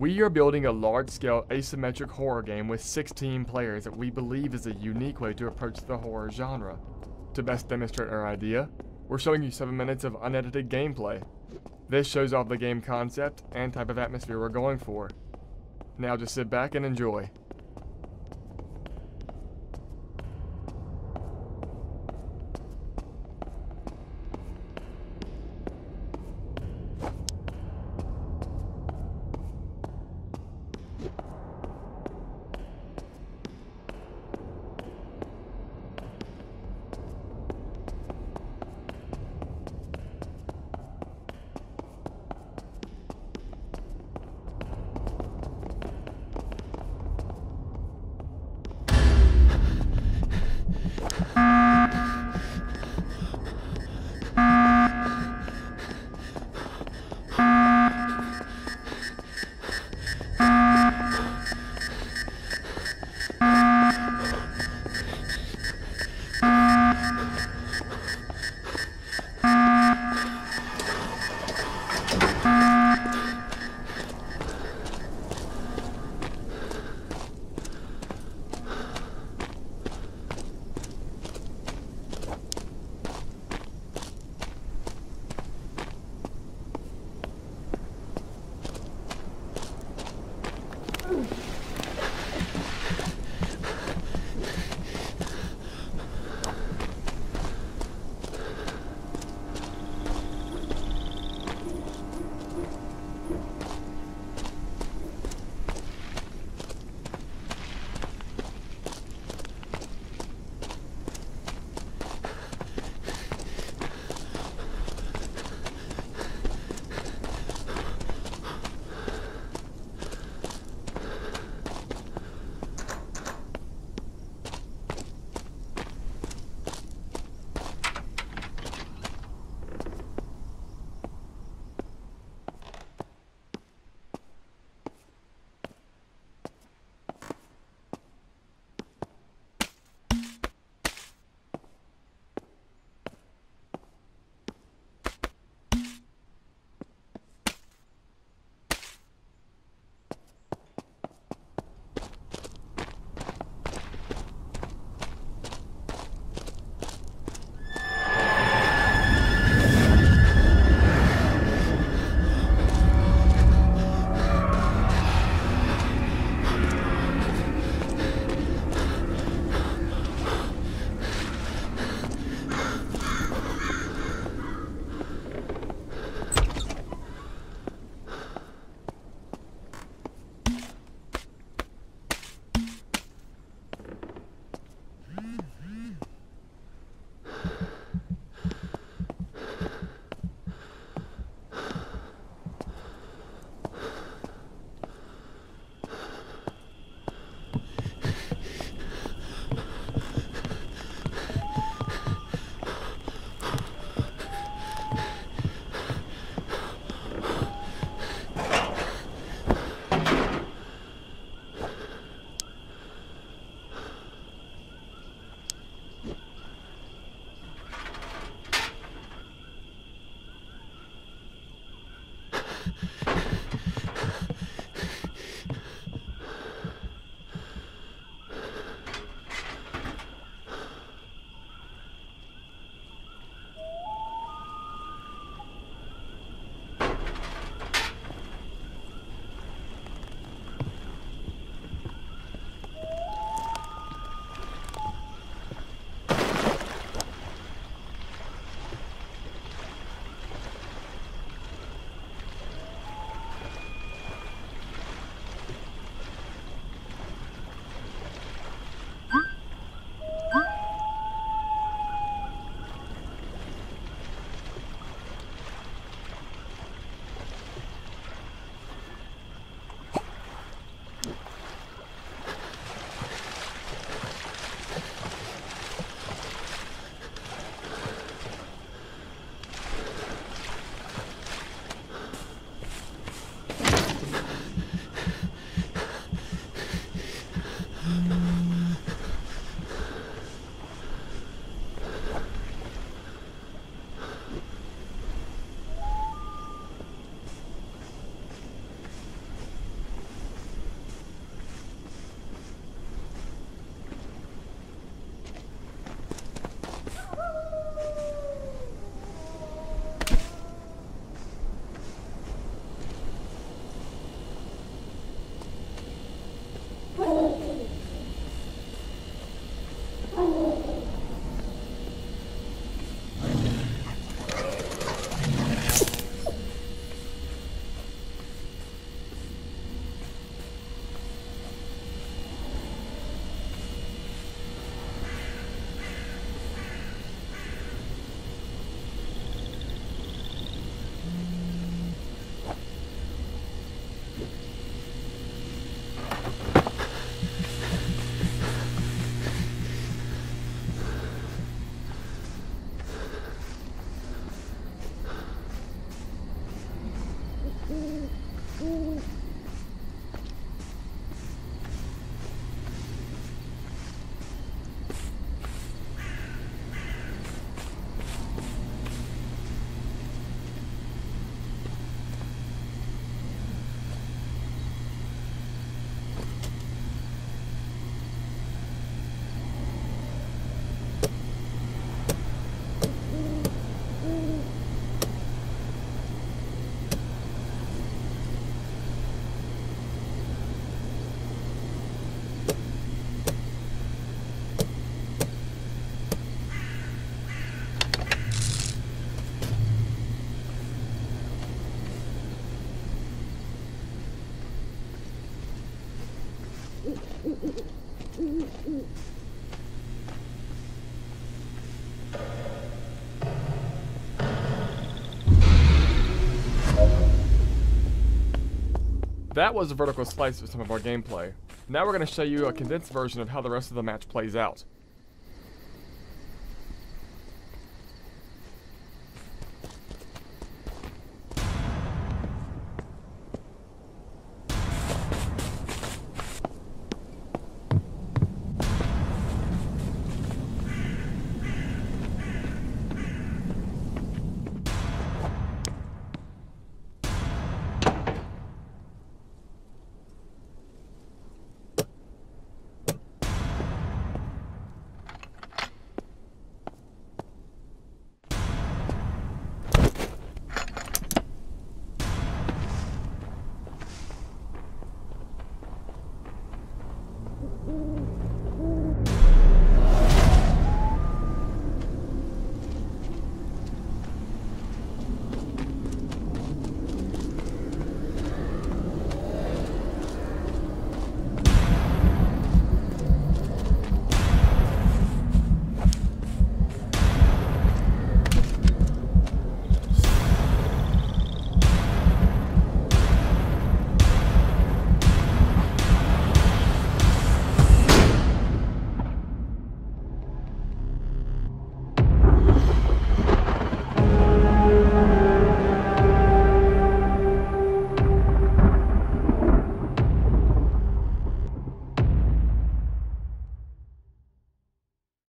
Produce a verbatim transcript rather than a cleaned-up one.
We are building a large-scale asymmetric horror game with sixteen players that we believe is a unique way to approach the horror genre. To best demonstrate our idea, we're showing you seven minutes of unedited gameplay. This shows off the game concept and type of atmosphere we're going for. Now just sit back and enjoy. That was a vertical slice of some of our gameplay. Now we're going to show you a condensed version of how the rest of the match plays out.